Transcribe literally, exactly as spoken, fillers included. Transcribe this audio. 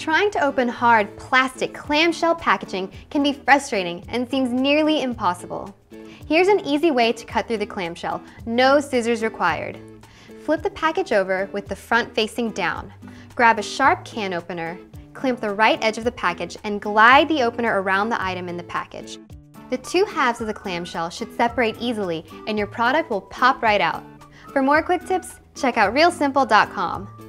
Trying to open hard plastic clamshell packaging can be frustrating and seems nearly impossible. Here's an easy way to cut through the clamshell, no scissors required. Flip the package over with the front facing down. Grab a sharp can opener, clamp the right edge of the package, and glide the opener around the item in the package. The two halves of the clamshell should separate easily and your product will pop right out. For more quick tips, check out Real Simple dot com.